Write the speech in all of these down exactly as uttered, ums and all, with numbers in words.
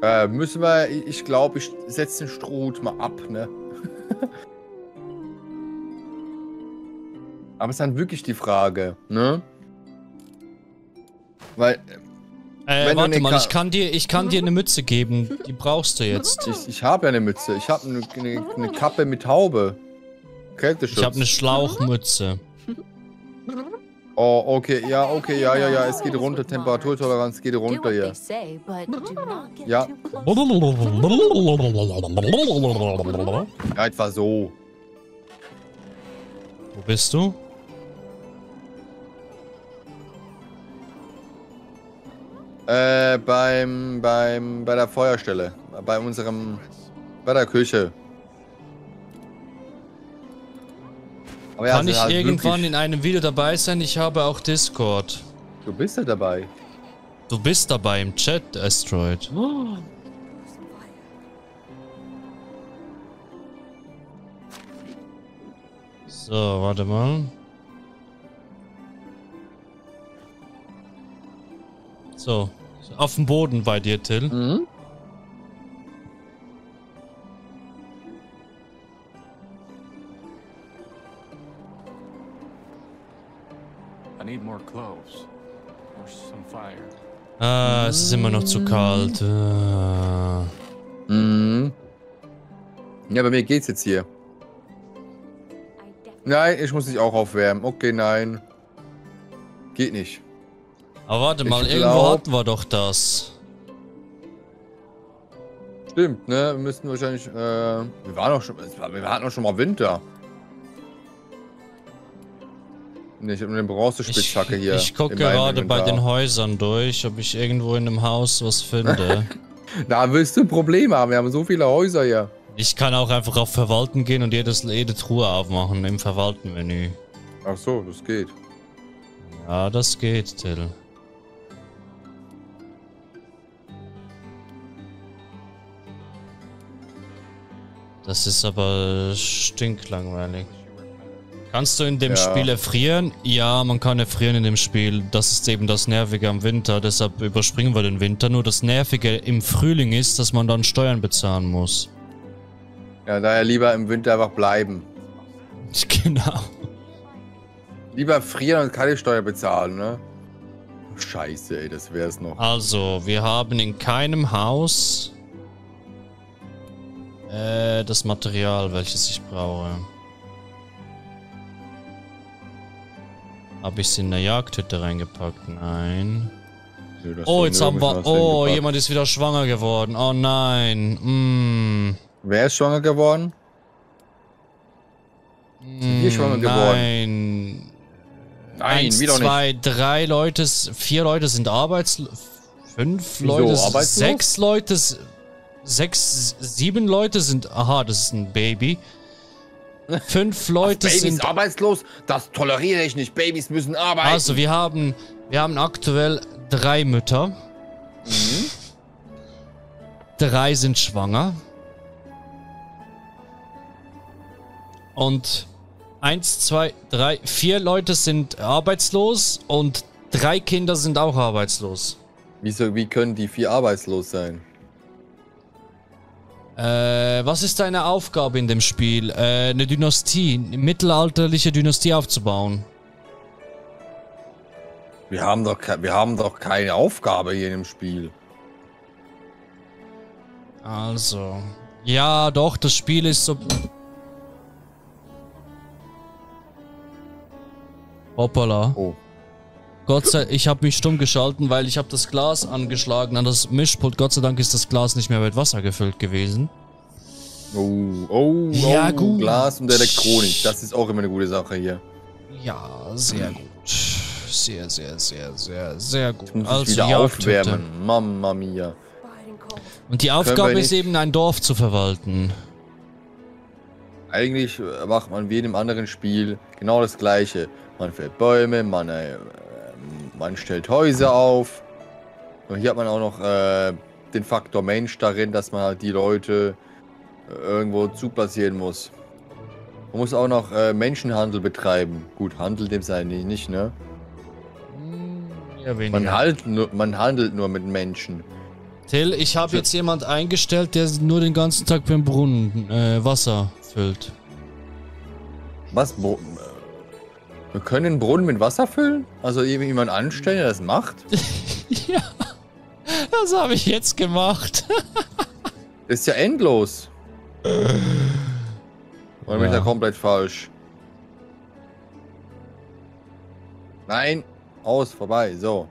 Äh, müssen wir, ich glaube, ich setze den Strohhut mal ab, ne? Aber es ist dann wirklich die Frage, ne? Weil... Äh, warte mal, ich kann dir, ich kann dir eine Mütze geben. Die brauchst du jetzt. Ich, ich habe ja eine Mütze. Ich habe eine, eine, eine Kappe mit Haube. Kälteschutz. Ich habe eine Schlauchmütze. Oh, okay, ja, okay, ja, ja, ja. Es geht runter, Temperaturtoleranz geht runter hier. Ja. Ja, etwa so. Wo bist du? Äh, beim, beim, bei der Feuerstelle. Bei unserem, bei der Küche. Aber ja, kann ich halt irgendwann wirklich in einem Video dabei sein? Ich habe auch Discord. Du bist ja dabei. Du bist dabei im Chat, Asteroid. Oh. So, warte mal. So, auf dem Boden bei dir, Till. Mhm. I need more clothes or some fire. Ah, es ist immer noch zu kalt. Ah. Mhm. Ja, bei mir geht's jetzt hier. Nein, ich muss mich auch aufwärmen. Okay, nein. Geht nicht. Aber warte mal, ich irgendwo glaub, hatten wir doch das. Stimmt, ne? Wir müssten wahrscheinlich, äh... Wir waren doch schon, wir hatten doch schon mal Winter. Ne, ich hab nur eine Bronzespitzhacke hier. Ich gucke gerade bei den Häusern durch, ob ich irgendwo in einem Haus was finde. Da wirst du ein Problem haben, wir haben so viele Häuser hier. Ich kann auch einfach auf Verwalten gehen und jedes, jede Truhe aufmachen im Verwalten-Menü. Ach so, das geht. Ja, das geht, Till. Das ist aber stinklangweilig. Kannst du in dem ja. Spiel erfrieren? Ja, man kann erfrieren in dem Spiel. Das ist eben das Nervige am Winter. Deshalb überspringen wir den Winter. Nur das Nervige im Frühling ist, dass man dann Steuern bezahlen muss. Ja, daher lieber im Winter einfach bleiben. Genau. Lieber frieren und keine Steuer bezahlen, ne? Scheiße, ey, das wär's noch. Also, wir haben in keinem Haus... Äh, das Material, welches ich brauche. Habe ich es in der Jagdhütte reingepackt? Nein. Ja, oh, jetzt haben wir... Oh, jemand ist wieder schwanger geworden. Oh nein. Mm. Wer ist schwanger geworden? Mm, Sind wir schwanger nein. geworden? Nein. Eins, wieder zwei, nicht. drei Leute... Vier Leute sind arbeitslos. Fünf Wieso, Leute... Arbeitslos? Sechs Leute... Sechs, sieben Leute sind... Aha, das ist ein Baby. Fünf Leute Babys sind... Babys arbeitslos? Das toleriere ich nicht. Babys müssen arbeiten. Also, wir haben... Wir haben aktuell drei Mütter. Mhm. Drei sind schwanger. Und... Eins, zwei, drei... Vier Leute sind arbeitslos. Und drei Kinder sind auch arbeitslos. Wieso, wie können die vier arbeitslos sein? Äh, was ist deine Aufgabe in dem Spiel? Äh, eine Dynastie, eine mittelalterliche Dynastie aufzubauen. Wir haben doch, wir haben doch keine Aufgabe hier in dem Spiel. Also. Ja, doch, das Spiel ist so... Hoppala. Oh. Gott sei Dank, ich habe mich stumm geschalten, weil ich habe das Glas angeschlagen an das Mischpult. Gott sei Dank ist das Glas nicht mehr mit Wasser gefüllt gewesen. Oh, oh, oh, ja, gut. Glas und Elektronik. Das ist auch immer eine gute Sache hier. Ja, sehr gut. Sehr, sehr, sehr, sehr, sehr gut. Muss also wieder aufwärmen. Mamma mia. Und die Aufgabe ist eben, ein Dorf zu verwalten. Eigentlich macht man wie in einem anderen Spiel genau das Gleiche. Man fällt Bäume, man... Äh, Man stellt Häuser auf. Und hier hat man auch noch äh, den Faktor Mensch darin, dass man halt die Leute äh, irgendwo zuplatzieren muss. Man muss auch noch äh, Menschenhandel betreiben. Gut, Handel dem sei nicht, nicht, ne? Ja, weniger. Man, halt nur, man handelt nur mit Menschen. Till, ich habe jetzt jemand eingestellt, der nur den ganzen Tag beim Brunnen äh, Wasser füllt. Was? Bro, wir können den Brunnen mit Wasser füllen? Also jemand anstellen, der das macht? Ja, das habe ich jetzt gemacht. Ist ja endlos. Oder bin ich da komplett falsch? Nein, aus, vorbei, so.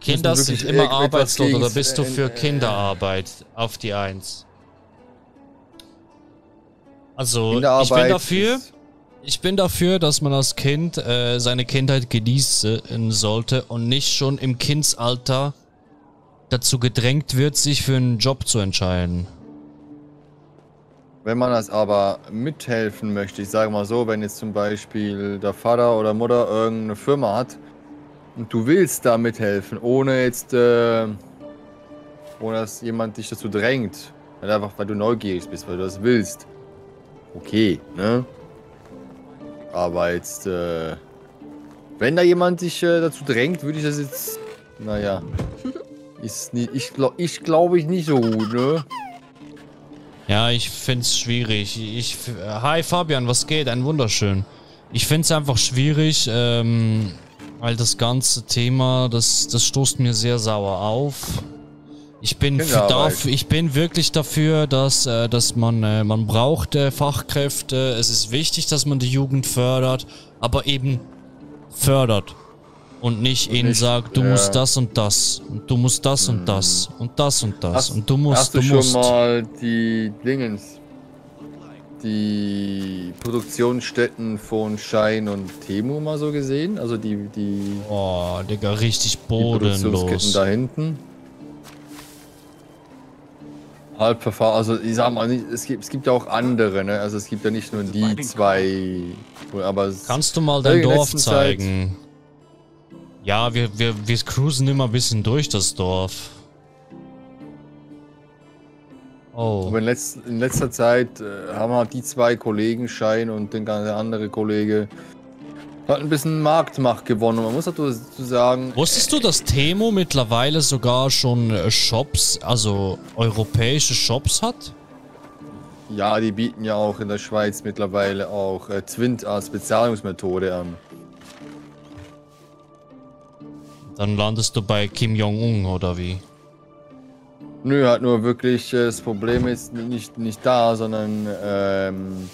Kinder sind immer arbeitslos, oder bist du für Kinderarbeit auf die Eins? Also, ich bin dafür, ich bin dafür, dass man als Kind äh, seine Kindheit genießen sollte und nicht schon im Kindsalter dazu gedrängt wird, sich für einen Job zu entscheiden. Wenn man das aber mithelfen möchte, ich sage mal so, wenn jetzt zum Beispiel der Vater oder Mutter irgendeine Firma hat und du willst da mithelfen, ohne jetzt, äh, ohne dass jemand dich dazu drängt, weil einfach weil du neugierig bist, weil du das willst, okay, ne? Aber jetzt, äh, wenn da jemand dich äh, dazu drängt, würde ich das jetzt, naja, ist nicht, ich glaube, ich glaube ich nicht so gut, ne? Ja, ich find's schwierig. Ich, hi Fabian, was geht? Ein wunderschön. Ich find's einfach schwierig, ähm, weil das ganze Thema, das, das stoßt mir sehr sauer auf. Ich bin, dafür, ich bin wirklich dafür, dass, äh, dass man, äh, man braucht äh, Fachkräfte. Es ist wichtig, dass man die Jugend fördert, aber eben fördert. Und nicht ihnen sagt, du äh, musst das und das. Und du musst das mh. und das. Und das und das. Hast, und du musst, hast du, du schon musst. mal die Dingens, die Produktionsstätten von Shein und Temu mal so gesehen? Also die, die... Oh, Digga, richtig bodenlos. Die Produktionsketten da hinten. Halbverfahren, also ich sag mal, es gibt, es gibt ja auch andere, ne? Also es gibt ja nicht nur die zwei... Aber kannst du mal dein Dorf zeigen? Zeit, ja, wir, wir, wir cruisen immer ein bisschen durch das Dorf. Oh. Aber in, letz, in letzter Zeit äh, haben halt die zwei Kollegen, Shein und den, der andere Kollege, hat ein bisschen Marktmacht gewonnen. Man muss dazu sagen... Wusstest du, dass Temu mittlerweile sogar schon Shops, also europäische Shops hat? Ja, die bieten ja auch in der Schweiz mittlerweile auch äh, Twint als Bezahlungsmethode an. Dann landest du bei Kim Jong-un, oder wie? Nö, hat nur wirklich, das Problem ist nicht, nicht da, sondern, ähm,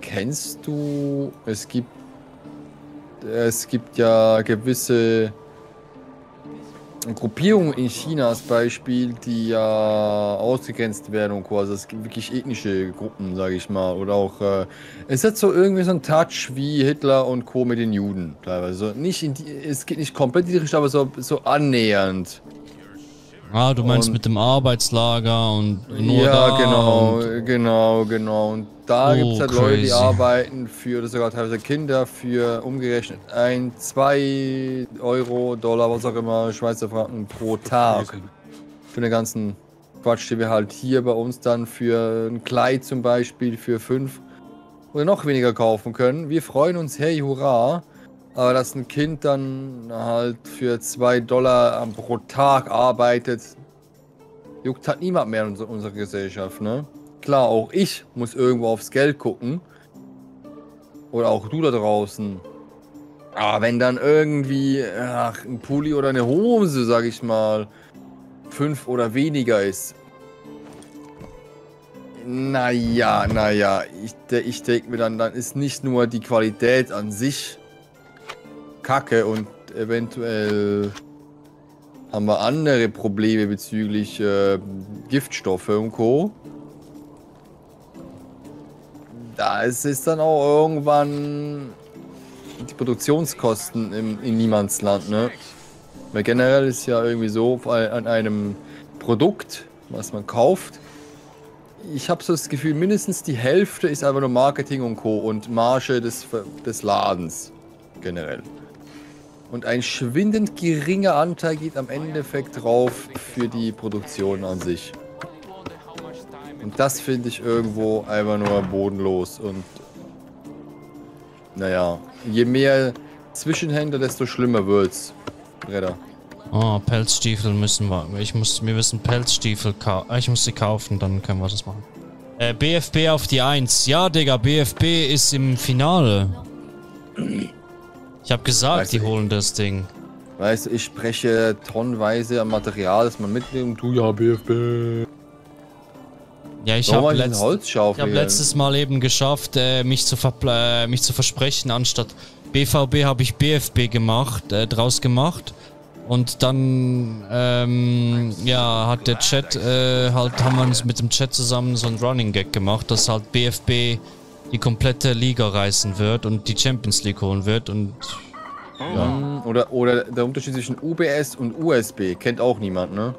kennst du, es gibt, es gibt ja gewisse Gruppierungen in China als Beispiel, die ja ausgegrenzt werden und quasi, es gibt wirklich ethnische Gruppen, sage ich mal, oder auch, äh, es hat so irgendwie so einen Touch wie Hitler und Co. mit den Juden, teilweise, nicht in die, es geht nicht komplett in die Richtung, aber so, so annähernd. Ah, du meinst und, mit dem Arbeitslager und nur ja, da genau, und, genau, genau, und da oh, gibt es halt crazy. Leute, die arbeiten für, oder sogar teilweise Kinder, für umgerechnet ein, zwei Euro, Dollar, was auch immer, Schweizer Franken pro Tag. Für den ganzen Quatsch, den wir halt hier bei uns dann für ein Kleid zum Beispiel für fünf oder noch weniger kaufen können. Wir freuen uns, hey, hurra. Aber dass ein Kind dann halt für zwei Dollar pro Tag arbeitet, juckt halt niemand mehr in unserer Gesellschaft, ne? Klar, auch ich muss irgendwo aufs Geld gucken. Oder auch du da draußen. Aber wenn dann irgendwie ach, ein Pulli oder eine Hose, sag ich mal, fünf oder weniger ist. Naja, naja, ich, ich denke mir dann, dann ist nicht nur die Qualität an sich kacke und eventuell haben wir andere Probleme bezüglich äh, Giftstoffe und Co. Da ist es dann auch irgendwann die Produktionskosten im, in Niemandsland, ne? Weil generell ist ja irgendwie so, an einem Produkt, was man kauft, ich habe so das Gefühl, mindestens die Hälfte ist einfach nur Marketing und Co. und Marge des, des Ladens generell. Und ein schwindend geringer Anteil geht am Endeffekt drauf für die Produktion an sich. Und das finde ich irgendwo einfach nur bodenlos. Und naja, je mehr Zwischenhändler, desto schlimmer wird's. Bretter. Oh, Pelzstiefel müssen wir. Ich muss, wir müssen Pelzstiefel kaufen. Ich muss sie kaufen, dann können wir das machen. Äh, B F B auf die eins. Ja, Digga, B F B ist im Finale. Ich hab gesagt, weißt die du, holen das Ding. Weißt du, ich spreche tonnenweise am Material, das man mitnimmt. Du ja, B F B. Ja, ich habe letzt, hab letztes Mal eben geschafft, äh, mich, zu äh, mich zu versprechen. Anstatt B V B habe ich B F B gemacht, äh, draus gemacht. Und dann, ähm, ja, hat der Chat, äh, halt, haben wir uns mit dem Chat zusammen so ein Running Gag gemacht, dass halt B F B die komplette Liga reißen wird und die Champions League holen wird und, ja. Oder, oder der Unterschied zwischen U B S und U S B kennt auch niemand, ne?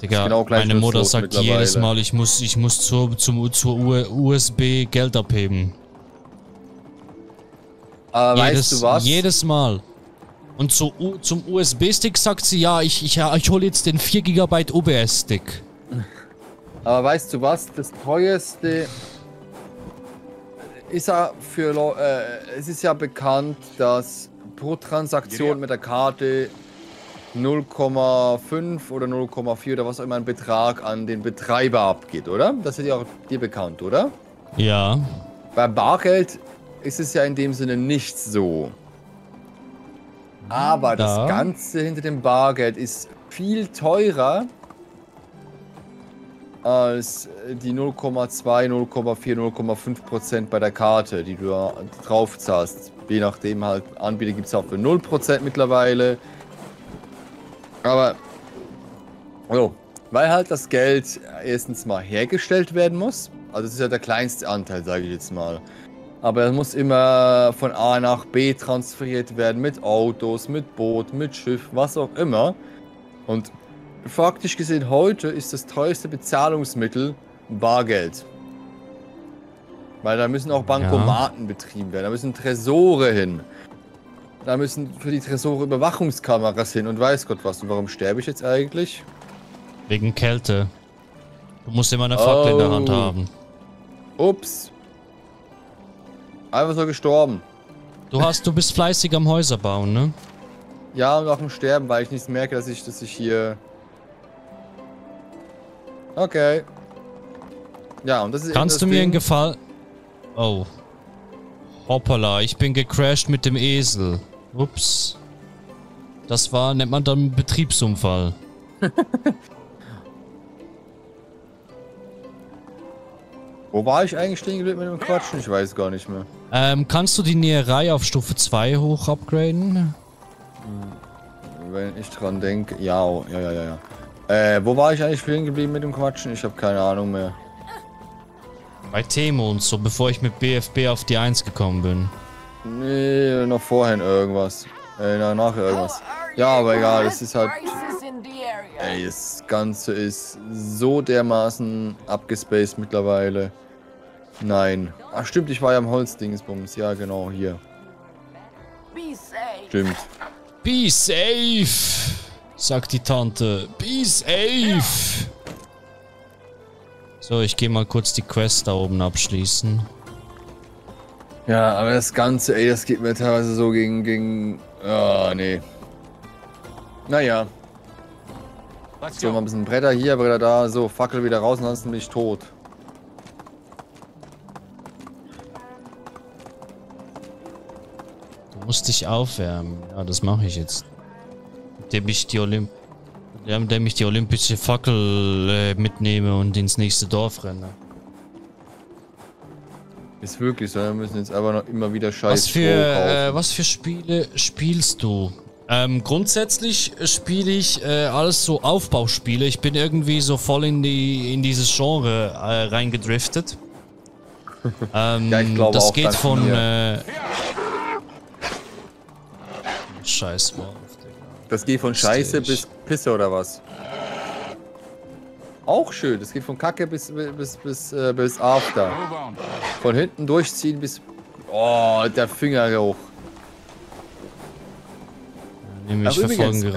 Digga, genau meine Mutter sagt jedes Mal, ich muss, ich muss zur, zum, zur U S B Geld abheben. Aber jedes, weißt du was? Jedes Mal. Und zu, zum U S B-Stick sagt sie, ja, ich, ich, ich hole jetzt den vier Gigabyte U B S-Stick. Aber weißt du was? Das teuerste ist ja für, äh, es ist ja bekannt, dass pro Transaktion mit der Karte null Komma fünf oder null Komma vier oder was auch immer ein Betrag an den Betreiber abgeht, oder? Das ist ja auch dir bekannt, oder? Ja. Bei Bargeld ist es ja in dem Sinne nicht so. Aber da. Das Ganze hinter dem Bargeld ist viel teurer als die null Komma zwei, null Komma vier, null Komma fünf Prozent bei der Karte, die du da drauf zahlst. Je nachdem halt, Anbieter gibt es auch für null Prozent mittlerweile. Aber, so, weil halt das Geld erstens mal hergestellt werden muss. Also das ist ja der kleinste Anteil, sage ich jetzt mal. Aber es muss immer von A nach B transferiert werden mit Autos, mit Boot, mit Schiff, was auch immer. Und faktisch gesehen heute ist das teuerste Bezahlungsmittel Bargeld. Weil da müssen auch Bankomaten ja. betrieben werden, da müssen Tresore hin. Da müssen für die Tresore Überwachungskameras hin und weiß Gott was. Und warum sterbe ich jetzt eigentlich? Wegen Kälte. Du musst immer eine Fackel oh. in der Hand haben. Ups. Einfach so gestorben. Du hast, du bist fleißig am Häuser bauen, ne? Ja, und auch am Sterben, weil ich nichts merke, dass ich, dass ich hier... Okay. Ja, und das ist... Kannst du mir einen Gefallen... Oh. Hoppala, ich bin gecrashed mit dem Esel. Ups. Das war, nennt man dann Betriebsunfall. Wo war ich eigentlich stehen geblieben mit dem Quatschen? Ich weiß gar nicht mehr. Ähm, kannst du die Näherei auf Stufe zwei hoch upgraden? Wenn ich dran denke, ja, ja, ja, ja. Äh, wo war ich eigentlich stehen geblieben mit dem Quatschen? Ich habe keine Ahnung mehr. Bei Temu und so, bevor ich mit B F B auf die eins gekommen bin. Nee, noch vorhin irgendwas. Äh, nachher irgendwas. Ja, aber egal, es ist halt... Ey, das Ganze ist so dermaßen abgespaced mittlerweile. Nein. Ach stimmt, ich war ja am Holzdingsbums. Ja, genau, hier. Stimmt. Be safe, sagt die Tante. Be safe. So, ich gehe mal kurz die Quest da oben abschließen. Ja, aber das Ganze, ey, das geht mir teilweise so gegen... gegen... Ah, oh, nee. Naja. So, mal ein bisschen Bretter hier, Bretter da, so, Fackel wieder raus, ansonsten bin ich tot. Du musst dich aufwärmen. Ja, das mache ich jetzt. Indem ich die Olymp... Ja, indem ich die olympische Fackel äh, mitnehme und ins nächste Dorf renne. Ist wirklich so, wir müssen jetzt aber noch immer wieder Scheiß. Was für, äh, was für Spiele spielst du? Ähm, grundsätzlich spiele ich äh, alles so Aufbauspiele. Ich bin irgendwie so voll in die in dieses Genre äh, reingedriftet. Ähm, ja, ich glaube das auch geht von. Äh, Scheiß Mann. Das geht von Scheiße bis Pisse oder was? Auch schön. Das geht von Kacke bis bis bis äh, bis After. Von hinten durchziehen bis. Oh, der Fingergeruch. Mich also verfolgen übrigens, gerade.